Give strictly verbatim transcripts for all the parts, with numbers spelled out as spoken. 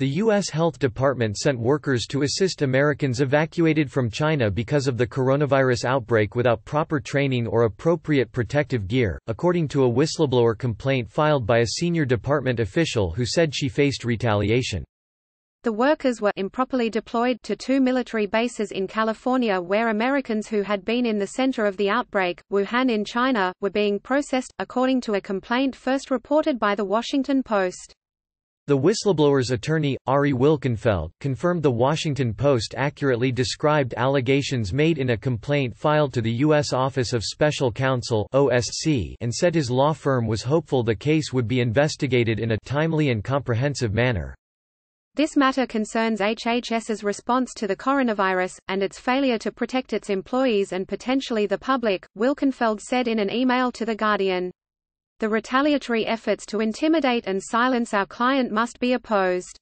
The U S Health Department sent workers to assist Americans evacuated from China because of the coronavirus outbreak without proper training or appropriate protective gear, according to a whistleblower complaint filed by a senior department official who said she faced retaliation. The workers were improperly deployed to two military bases in California where Americans who had been in the center of the outbreak, Wuhan in China, were being processed, according to a complaint first reported by The Washington Post. The whistleblower's attorney, Ari Wilkenfeld, confirmed The Washington Post accurately described allegations made in a complaint filed to the U S Office of Special Counsel (O S C) and said his law firm was hopeful the case would be investigated in a timely and comprehensive manner. This matter concerns H H S's response to the coronavirus, and its failure to protect its employees and potentially the public, Wilkenfeld said in an email to The Guardian. The retaliatory efforts to intimidate and silence our client must be opposed.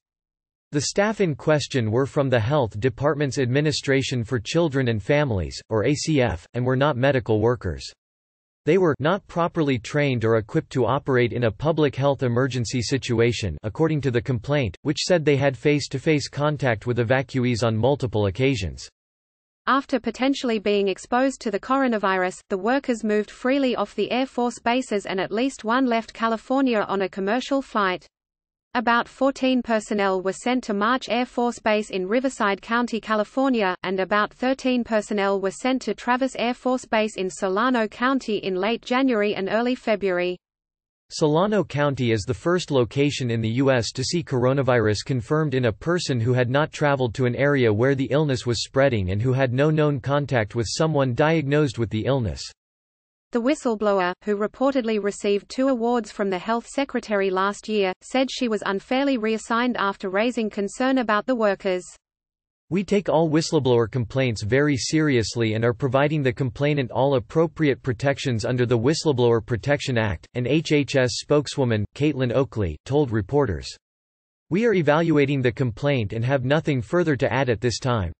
The staff in question were from the Health Department's Administration for Children and Families, or A C F, and were not medical workers. They were not properly trained or equipped to operate in a public health emergency situation, according to the complaint, which said they had face-to-face contact with evacuees on multiple occasions. After potentially being exposed to the coronavirus, the workers moved freely off the Air Force bases and at least one left California on a commercial flight. About fourteen personnel were sent to March Air Force Base in Riverside County, California, and about thirteen personnel were sent to Travis Air Force Base in Solano County in late January and early February. Solano County is the first location in the U S to see coronavirus confirmed in a person who had not traveled to an area where the illness was spreading and who had no known contact with someone diagnosed with the illness. The whistleblower, who reportedly received two awards from the health secretary last year, said she was unfairly reassigned after raising concern about the workers. We take all whistleblower complaints very seriously and are providing the complainant all appropriate protections under the Whistleblower Protection Act, an H H S spokeswoman, Caitlin Oakley, told reporters. We are evaluating the complaint and have nothing further to add at this time.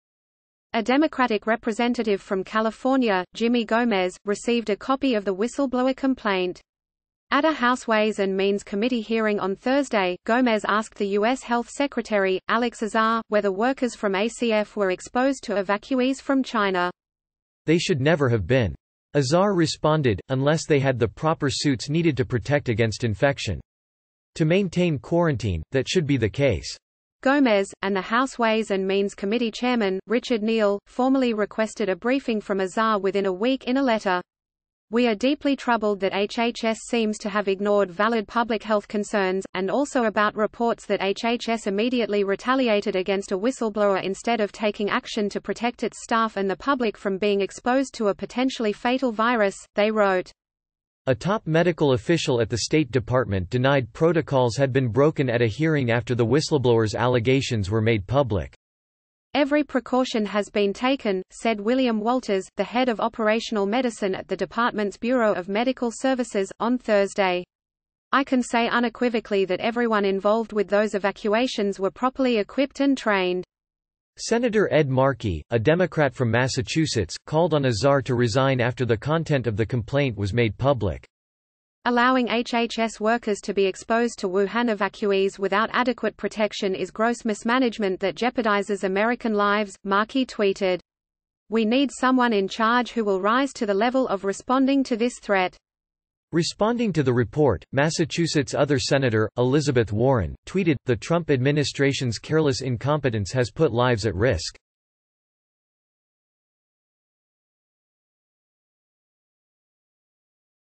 A Democratic representative from California, Jimmy Gomez, received a copy of the whistleblower complaint. At a House Ways and Means Committee hearing on Thursday, Gomez asked the U S Health Secretary, Alex Azar, whether workers from A C F were exposed to evacuees from China. They should never have been. Azar responded, unless they had the proper suits needed to protect against infection. To maintain quarantine, that should be the case. Gomez, and the House Ways and Means Committee Chairman, Richard Neal, formally requested a briefing from Azar within a week in a letter. We are deeply troubled that H H S seems to have ignored valid public health concerns, and also about reports that H H S immediately retaliated against a whistleblower instead of taking action to protect its staff and the public from being exposed to a potentially fatal virus, they wrote. A top medical official at the State Department denied protocols had been broken at a hearing after the whistleblower's allegations were made public. Every precaution has been taken, said William Walters, the head of operational medicine at the department's Bureau of Medical Services, on Thursday. I can say unequivocally that everyone involved with those evacuations were properly equipped and trained. Senator Ed Markey, a Democrat from Massachusetts, called on Azar to resign after the content of the complaint was made public. Allowing H H S workers to be exposed to Wuhan evacuees without adequate protection is gross mismanagement that jeopardizes American lives, Markey tweeted. We need someone in charge who will rise to the level of responding to this threat. Responding to the report, Massachusetts' other senator, Elizabeth Warren, tweeted, "The Trump administration's careless incompetence has put lives at risk."